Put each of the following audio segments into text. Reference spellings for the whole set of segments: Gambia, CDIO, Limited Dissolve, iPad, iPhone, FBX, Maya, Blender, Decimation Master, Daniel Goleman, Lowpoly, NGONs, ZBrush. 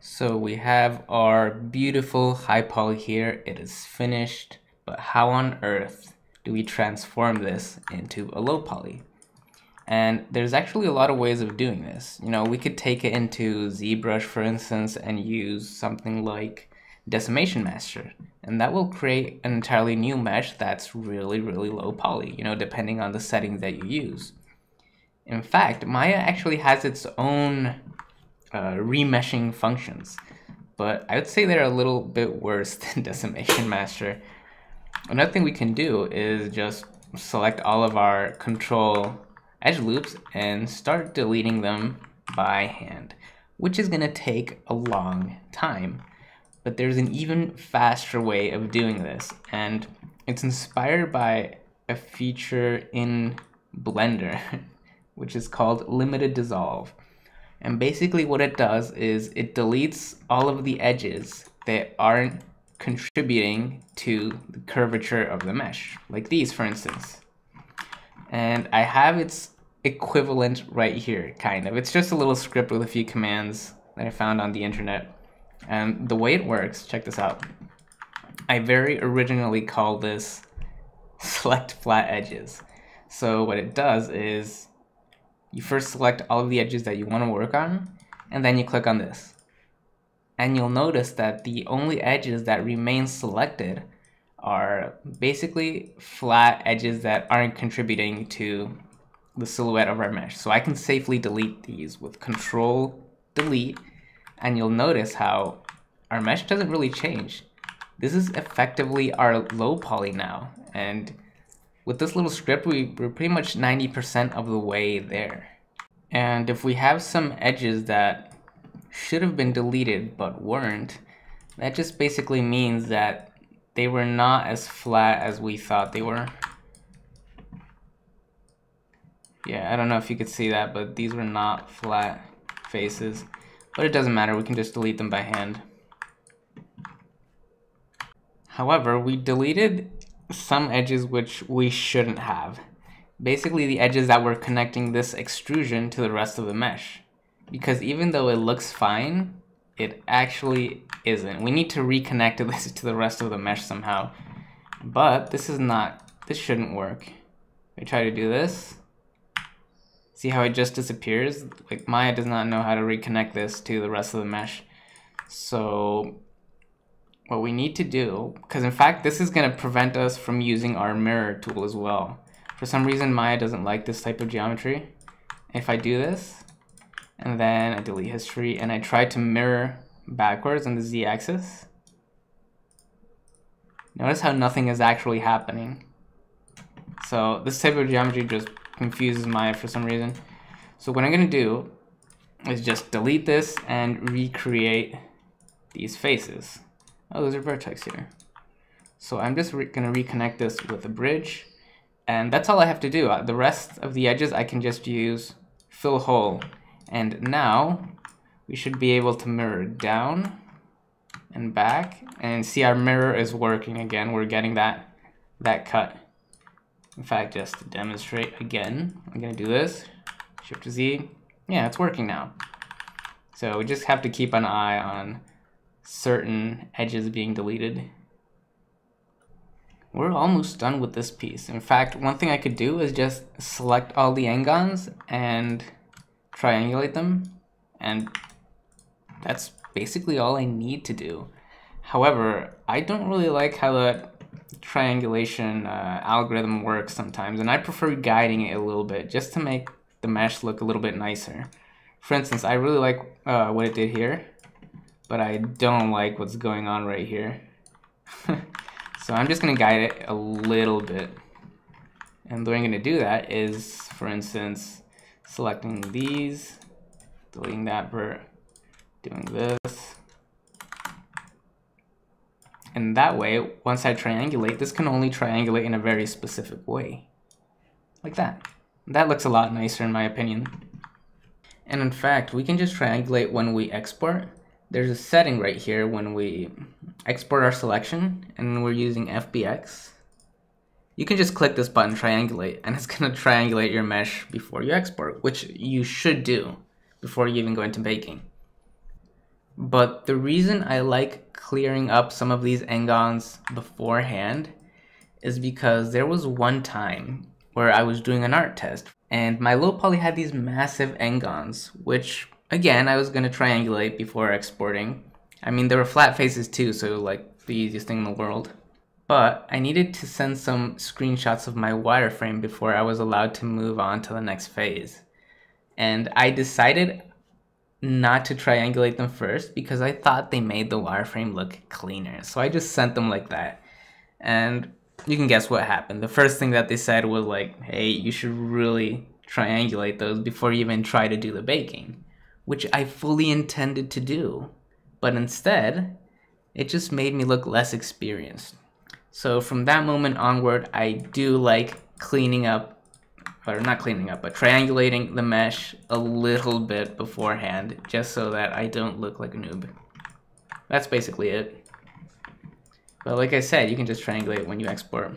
So we have our beautiful high poly here. It is finished, but how on earth do we transform this into a low poly? And there's actually a lot of ways of doing this. You know, we could take it into ZBrush, for instance, and use something like Decimation Master, and that will create an entirely new mesh that's really, really low poly, you know, depending on the setting that you use. In fact, Maya actually has its own remeshing functions, but I would say they're a little bit worse than Decimation Master. Another thing we can do is just select all of our control edge loops and start deleting them by hand, which is gonna take a long time. But there's an even faster way of doing this, and it's inspired by a feature in Blender, which is called Limited Dissolve. And basically what it does is it deletes all of the edges that aren't contributing to the curvature of the mesh, like these, for instance. And I have its equivalent right here, kind of. It's just a little script with a few commands that I found on the internet. And the way it works, check this out. I very originally called this select flat edges. So what it does is you first select all of the edges that you want to work on, and then you click on this. And you'll notice that the only edges that remain selected are basically flat edges that aren't contributing to the silhouette of our mesh. So I can safely delete these with Control Delete, and you'll notice how our mesh doesn't really change. This is effectively our low poly now, and with this little script we're pretty much 90% of the way there. And if we have some edges that should have been deleted but weren't, that just basically means that they were not as flat as we thought they were. Yeah, I don't know if you could see that, but these were not flat faces. But it doesn't matter, we can just delete them by hand. However, we deleted some edges which we shouldn't have. Basically the edges that were connecting this extrusion to the rest of the mesh. Because even though it looks fine, it actually isn't. We need to reconnect this to the rest of the mesh somehow. But this shouldn't work. We try to do this. See how it just disappears? Like Maya does not know how to reconnect this to the rest of the mesh. So what we need to do, because in fact this is gonna prevent us from using our mirror tool as well. For some reason Maya doesn't like this type of geometry. If I do this, and then I delete history and I try to mirror backwards on the z-axis. Notice how nothing is actually happening. So this type of geometry just confuses Maya for some reason. So what I'm gonna do is just delete this and recreate these faces. Oh, those are vertex here. So I'm just gonna reconnect this with a bridge, and that's all I have to do. The rest of the edges I can just use fill hole. And now we should be able to mirror down and back, and see our mirror is working again. We're getting that cut. In fact, just to demonstrate again, I'm gonna do this, Shift to Z. Yeah, it's working now. So we just have to keep an eye on certain edges being deleted. We're almost done with this piece. In fact, one thing I could do is just select all the NGONs and triangulate them, and that's basically all I need to do. However, I don't really like how the triangulation algorithm works sometimes, and I prefer guiding it a little bit just to make the mesh look a little bit nicer. For instance, I really like what it did here, but I don't like what's going on right here. So I'm just gonna guide it a little bit. And the way I'm gonna do that is, for instance, selecting these, deleting that vert, doing this. And that way, once I triangulate, this can only triangulate in a very specific way. Like that. That looks a lot nicer in my opinion. And in fact, we can just triangulate when we export. There's a setting right here when we export our selection, and we're using FBX. You can just click this button, triangulate, and it's gonna triangulate your mesh before you export, which you should do before you even go into baking. But the reason I like clearing up some of these NGONs beforehand is because there was one time where I was doing an art test and my low poly had these massive NGONs, which again, I was going to triangulate before exporting. I mean, there were flat faces too, so like the easiest thing in the world. But I needed to send some screenshots of my wireframe before I was allowed to move on to the next phase. And I decided not to triangulate them first because I thought they made the wireframe look cleaner. So I just sent them like that. And you can guess what happened. The first thing that they said was like, hey, you should really triangulate those before you even try to do the baking, which I fully intended to do. But instead, it just made me look less experienced. So from that moment onward, I do like cleaning up, or not cleaning up, but triangulating the mesh a little bit beforehand, just so that I don't look like a noob. That's basically it. But like I said, you can just triangulate when you export.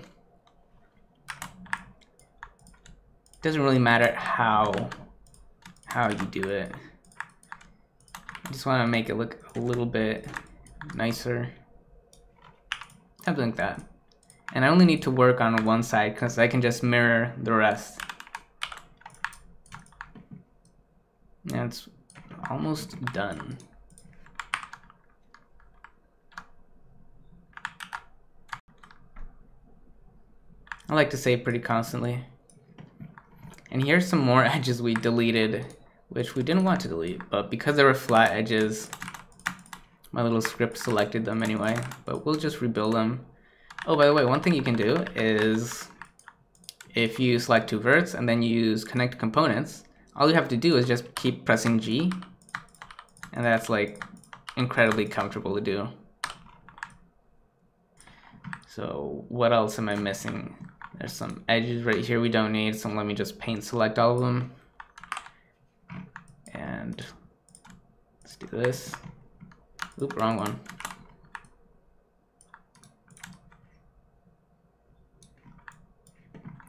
It doesn't really matter how you do it. I just want to make it look a little bit nicer. Something like that. And I only need to work on one side because I can just mirror the rest. And it's almost done. I like to save pretty constantly. And here's some more edges we deleted, which we didn't want to delete, but because they were flat edges, my little script selected them anyway, but we'll just rebuild them. Oh, by the way, one thing you can do is if you select two verts and then you use connect components, all you have to do is just keep pressing G, and that's like incredibly comfortable to do. So what else am I missing? There's some edges right here we don't need, so let me just paint select all of them. And let's do this. Oop, wrong one.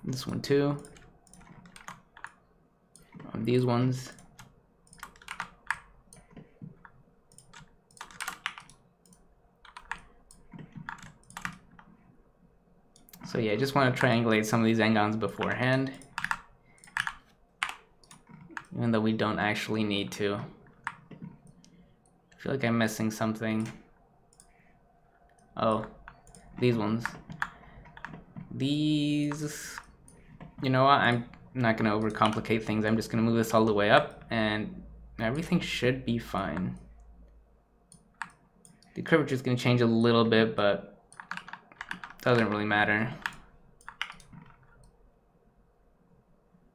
This one too. On these ones. So yeah, I just want to triangulate some of these NGONs beforehand, even though we don't actually need to. I feel like I'm missing something. Oh, these ones. These. You know what, I'm not going to overcomplicate things. I'm just going to move this all the way up and everything should be fine. The curvature is going to change a little bit, but it doesn't really matter.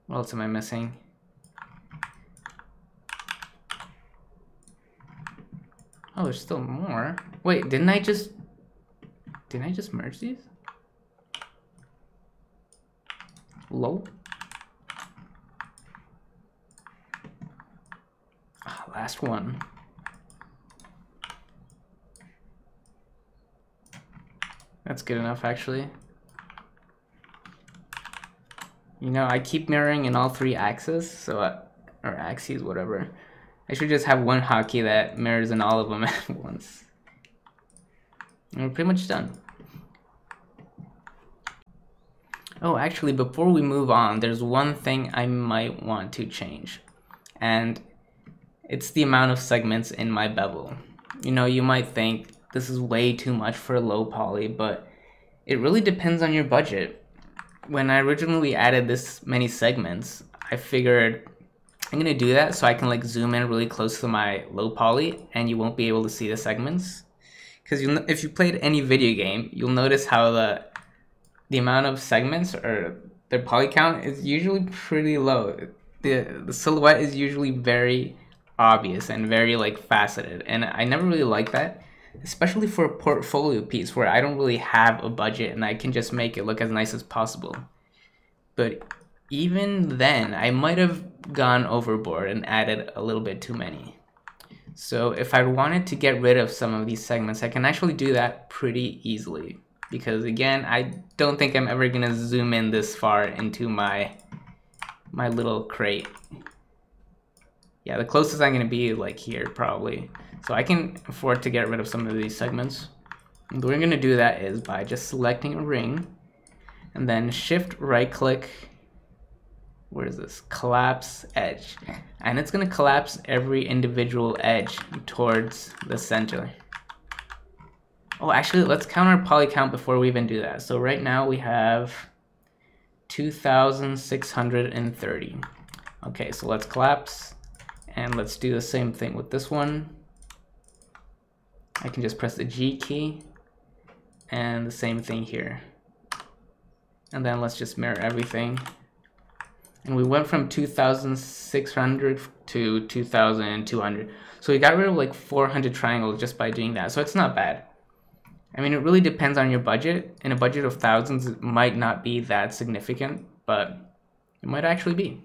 What else am I missing? Oh, there's still more. Wait, didn't I just merge these? Low. Ah, last one. That's good enough, actually. You know, I keep mirroring in all three axes, so or axes, whatever. I should just have one hotkey that mirrors in all of them at once. And we're pretty much done. Oh, actually, before we move on, there's one thing I might want to change, and it's the amount of segments in my bevel. You know, you might think this is way too much for low poly, but it really depends on your budget. When I originally added this many segments, I figured I'm gonna do that so I can like zoom in really close to my low poly and you won't be able to see the segments. Because if you played any video game, you'll notice how the amount of segments or their poly count is usually pretty low. The silhouette is usually very obvious and very like faceted, and I never really like that, especially for a portfolio piece where I don't really have a budget and I can just make it look as nice as possible. But even then, I might have gone overboard and added a little bit too many. So if I wanted to get rid of some of these segments, I can actually do that pretty easily. Because again, I don't think I'm ever gonna zoom in this far into my little crate. Yeah, the closest I'm gonna be like here probably. So I can afford to get rid of some of these segments. And the way I'm gonna do that is by just selecting a ring and then shift right click, where is this? Collapse edge. And it's gonna collapse every individual edge towards the center. Oh, actually, let's count our poly count before we even do that. So right now we have 2,630. Okay, so let's collapse and let's do the same thing with this one. I can just press the G key and the same thing here. And then let's just mirror everything. And we went from 2,600 to 2,200. So we got rid of like 400 triangles just by doing that. So it's not bad. I mean, it really depends on your budget. In a budget of thousands, it might not be that significant, but it might actually be.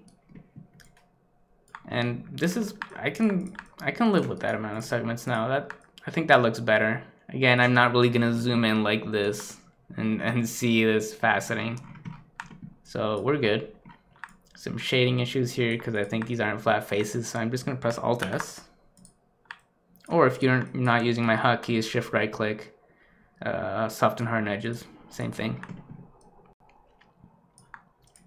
And this is, I can live with that amount of segments now. That, I think that looks better. Again, I'm not really gonna zoom in like this and see this faceting. So we're good. Some shading issues here because I think these aren't flat faces, so I'm just gonna press Alt S. Or if you're not using my hotkeys, shift right click. Soft and hard edges, same thing.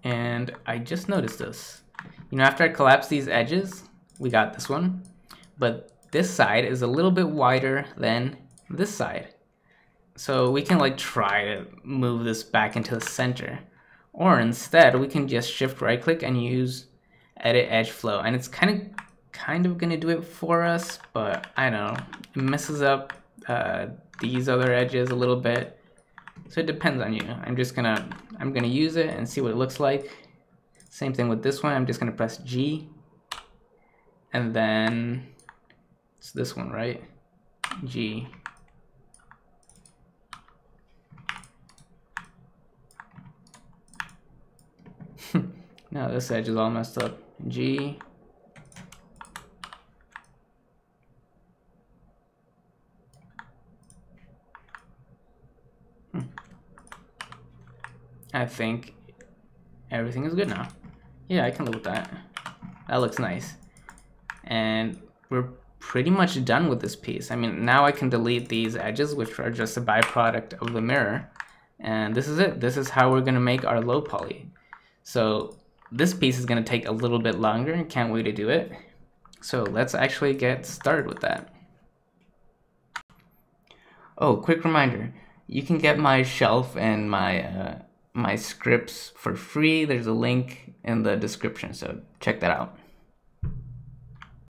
And I just noticed this. You know, after I collapse these edges, we got this one, but this side is a little bit wider than this side. So we can like try to move this back into the center, or instead we can just shift right click and use edit edge flow. And it's kind of gonna do it for us, but I don't know, it messes up these other edges a little bit, so it depends on you. I'm gonna use it and see what it looks like. Same thing with this one. I'm just gonna press G, and then it's this one, right? G. No, this edge is all messed up. G. I think everything is good now. Yeah, I can live with that. That looks nice. And we're pretty much done with this piece. I mean, now I can delete these edges, which are just a byproduct of the mirror. And this is it. This is how we're gonna make our low poly. So this piece is gonna take a little bit longer. Can't wait to do it. So let's actually get started with that. Oh, quick reminder. You can get my shelf and my scripts for free. There's a link in the description, so check that out.